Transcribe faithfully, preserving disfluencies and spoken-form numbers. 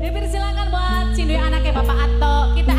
Dipersilakan buat cindui anaknya Bapak Atto kita.